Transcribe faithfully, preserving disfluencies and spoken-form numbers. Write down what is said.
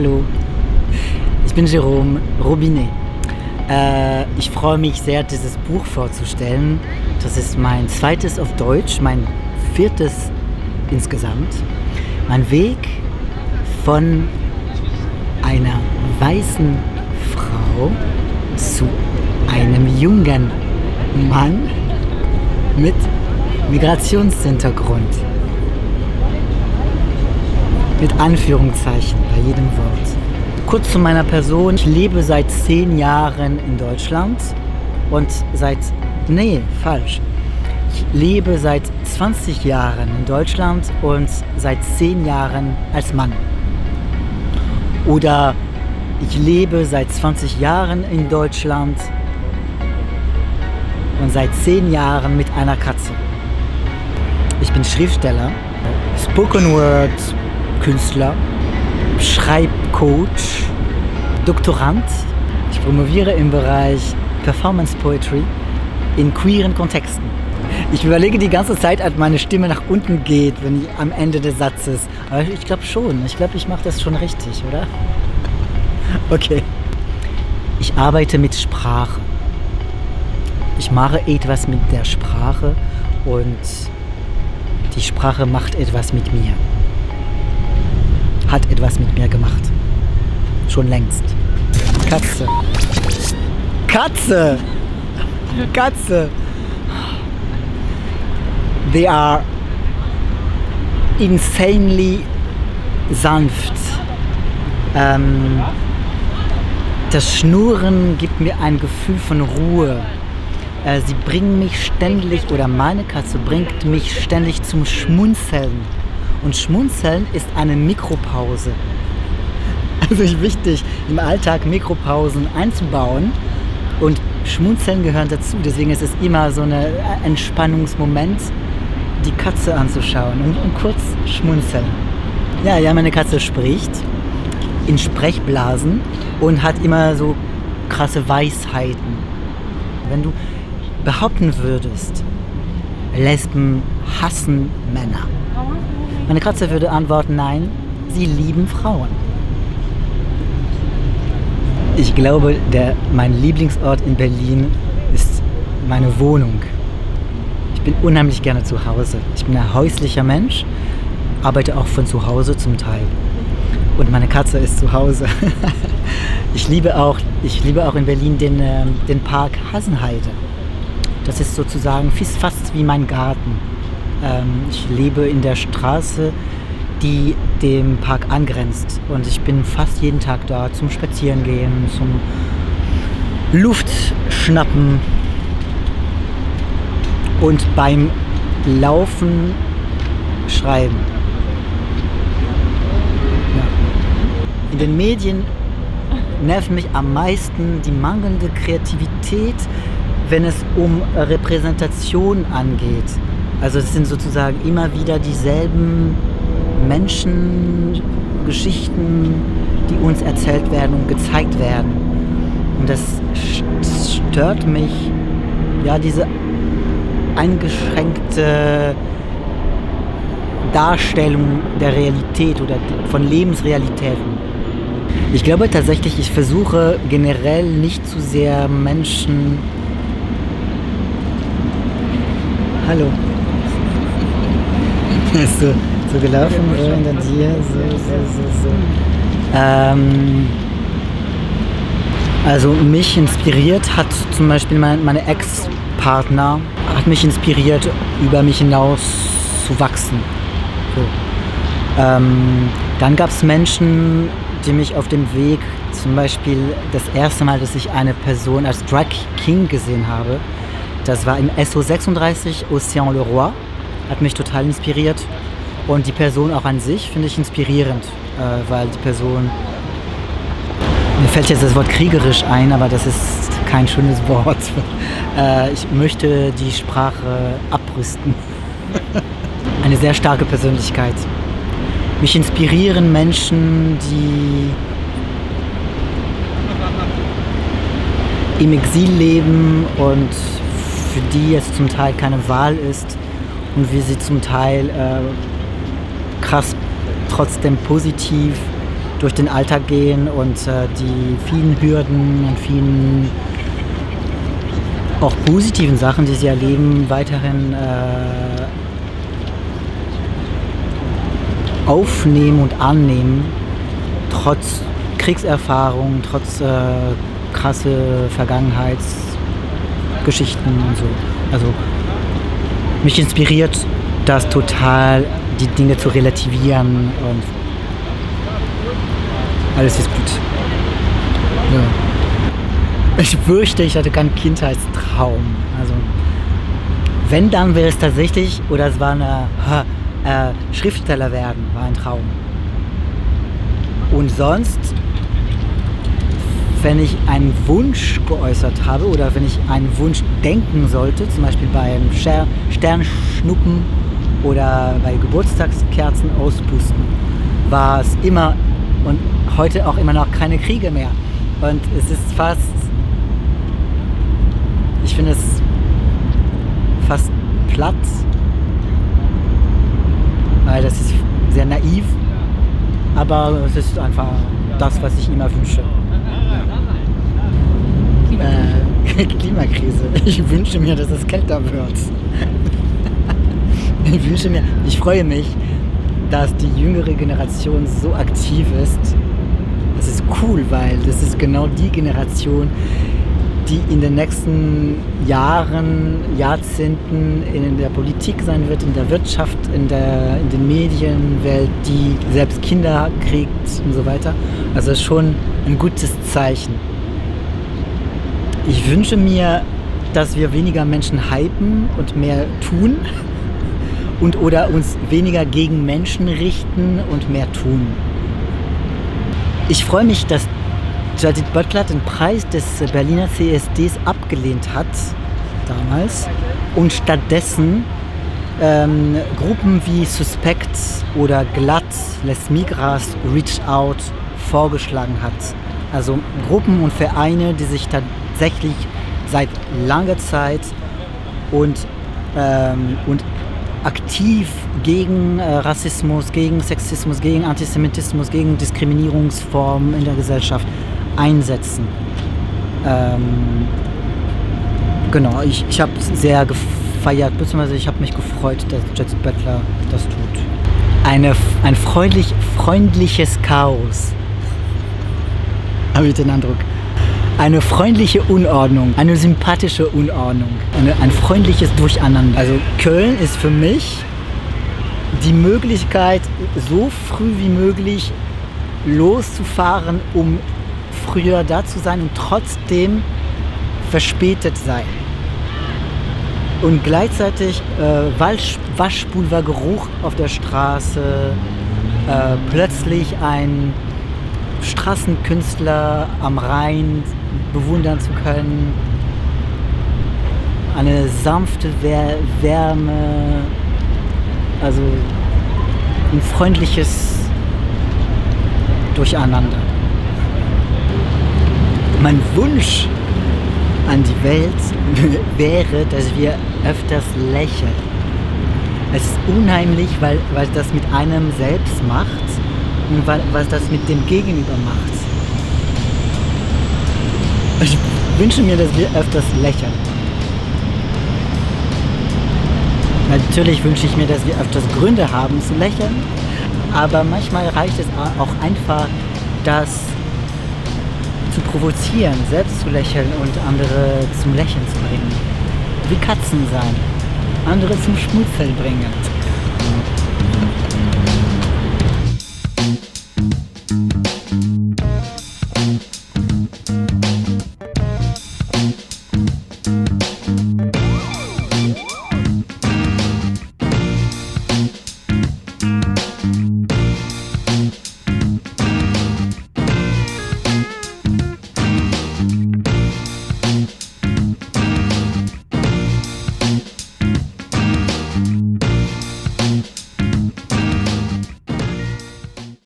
Hallo, ich bin Jérôme Robinet. Äh, ich freue mich sehr, dieses Buch vorzustellen. Das ist mein zweites auf Deutsch, mein viertes insgesamt. Mein Weg von einer weißen Frau zu einem jungen Mann mit Migrationshintergrund. Mit Anführungszeichen bei jedem Wort. Kurz zu meiner Person. Ich lebe seit zehn Jahren in Deutschland und seit... Nee, falsch. Ich lebe seit zwanzig Jahren in Deutschland und seit zehn Jahren als Mann. Oder ich lebe seit zwanzig Jahren in Deutschland und seit zehn Jahren mit einer Katze. Ich bin Schriftsteller, Spoken Word, Künstler, Schreibcoach, Doktorand. Ich promoviere im Bereich Performance Poetry in queeren Kontexten. Ich überlege die ganze Zeit, ob meine Stimme nach unten geht, wenn ich am Ende des Satzes. Aber ich glaube schon. Ich glaube, ich mache das schon richtig, oder? Okay. Ich arbeite mit Sprache. Ich mache etwas mit der Sprache und die Sprache macht etwas mit mir. Hat etwas mit mir gemacht. Schon längst. Katze. Katze! Katze! They are insanely sanft. Ähm, das Schnurren gibt mir ein Gefühl von Ruhe. Äh, sie bringen mich ständig, oder meine Katze bringt mich ständig zum Schmunzeln. Und Schmunzeln ist eine Mikropause. Also ist wichtig, im Alltag Mikropausen einzubauen. Und Schmunzeln gehört dazu. Deswegen ist es immer so ein Entspannungsmoment, die Katze anzuschauen und, und kurz schmunzeln. Ja, ja, meine Katze spricht in Sprechblasen und hat immer so krasse Weisheiten. Wenn du behaupten würdest, Lesben hassen Männer. Meine Katze würde antworten, nein, sie lieben Frauen. Ich glaube, der, mein Lieblingsort in Berlin ist meine Wohnung. Ich bin unheimlich gerne zu Hause. Ich bin ein häuslicher Mensch, arbeite auch von zu Hause zum Teil. Und meine Katze ist zu Hause. Ich liebe auch, ich liebe auch in Berlin den, den Park Hasenheide. Das ist sozusagen fast wie mein Garten. Ich lebe in der Straße, die dem Park angrenzt. Und ich bin fast jeden Tag da zum Spazierengehen, zum Luftschnappen. Und beim Laufen schreiben. Ja. In den Medien nerven mich am meisten die mangelnde Kreativität, wenn es um Repräsentation angeht. Also es sind sozusagen immer wieder dieselben Menschen, Geschichten, die uns erzählt werden und gezeigt werden. Und das stört mich, ja, diese eingeschränkte Darstellung der Realität oder von Lebensrealitäten. Ich glaube tatsächlich, ich versuche generell nicht zu sehr Menschen... Hallo. Ist so, so gelaufen, so hinter dir, so, so, so, so. Ähm, also mich inspiriert hat zum Beispiel mein, meine Ex-Partner, hat mich inspiriert, über mich hinaus zu wachsen. So. Ähm, dann gab es Menschen, die mich auf dem Weg, zum Beispiel das erste Mal, dass ich eine Person als Drag King gesehen habe, das war im S O sechsunddreißig, Ocean Le Roi. Hat mich total inspiriert und die Person auch an sich finde ich inspirierend, äh, weil die Person, mir fällt jetzt das Wort kriegerisch ein, aber das ist kein schönes Wort. Äh, ich möchte die Sprache abrüsten. Eine sehr starke Persönlichkeit. Mich inspirieren Menschen, die im Exil leben und für die es zum Teil keine Wahl ist, und wie sie zum Teil äh, krass trotzdem positiv durch den Alltag gehen und äh, die vielen Hürden und vielen auch positiven Sachen, die sie erleben, weiterhin äh, aufnehmen und annehmen, trotz Kriegserfahrung, trotz äh, krasse Vergangenheitsgeschichten und so. Also mich inspiriert das total, die Dinge zu relativieren und alles ist gut. Ja. Ich fürchte, ich hatte keinen Kindheitstraum. Also, wenn, dann wäre es tatsächlich, oder es war eine äh, Schriftsteller werden, war ein Traum. Und sonst, wenn ich einen Wunsch geäußert habe oder wenn ich einen Wunsch denken sollte, zum Beispiel beim Sternschnuppen oder bei Geburtstagskerzen auspusten, war es immer und heute auch immer noch keine Kriege mehr. Und es ist fast, ich finde es fast platt, weil das ist sehr naiv, aber es ist einfach das, was ich immer wünsche. Äh, Klimakrise. Ich wünsche mir, dass es kälter wird. Ich wünsche mir, ich freue mich, dass die jüngere Generation so aktiv ist. Das ist cool, weil das ist genau die Generation, die in den nächsten Jahren, Jahrzehnten in der Politik sein wird, in der Wirtschaft, in der in den Medienwelt, die selbst Kinder kriegt und so weiter. Also schon ein gutes Zeichen. Ich wünsche mir, dass wir weniger Menschen hypen und mehr tun und oder uns weniger gegen Menschen richten und mehr tun. Ich freue mich, dass Judith Butler den Preis des Berliner C S D S abgelehnt hat, damals, und stattdessen ähm, Gruppen wie Suspects oder Glatt, Les Migras, Reach Out vorgeschlagen hat. Also Gruppen und Vereine, die sich tatsächlich seit langer Zeit und, ähm, und aktiv gegen äh, Rassismus, gegen Sexismus, gegen Antisemitismus, gegen Diskriminierungsformen in der Gesellschaft einsetzen. Ähm, genau, ich, ich habe sehr gefeiert, beziehungsweise ich habe mich gefreut, dass Judith Butler das tut. Eine, ein freundlich, freundliches Chaos, habe ich den Eindruck. Eine freundliche Unordnung, eine sympathische Unordnung, eine, ein freundliches Durcheinander. Also Köln ist für mich die Möglichkeit, so früh wie möglich loszufahren, um früher da zu sein und trotzdem verspätet sein. Und gleichzeitig äh, Waschpulvergeruch auf der Straße, äh, plötzlich ein Straßenkünstler am Rhein bewundern zu können, eine sanfte Wärme, also ein freundliches Durcheinander. Mein Wunsch an die Welt wäre, dass wir öfters lächeln. Es ist unheimlich, weil, weil das mit einem selbst macht. Und was das mit dem Gegenüber macht. Ich wünsche mir, dass wir öfters lächeln. Natürlich wünsche ich mir, dass wir öfters Gründe haben zu lächeln, aber manchmal reicht es auch einfach, das zu provozieren, selbst zu lächeln und andere zum Lächeln zu bringen. Wie Katzen sein, andere zum Schmunzeln bringen.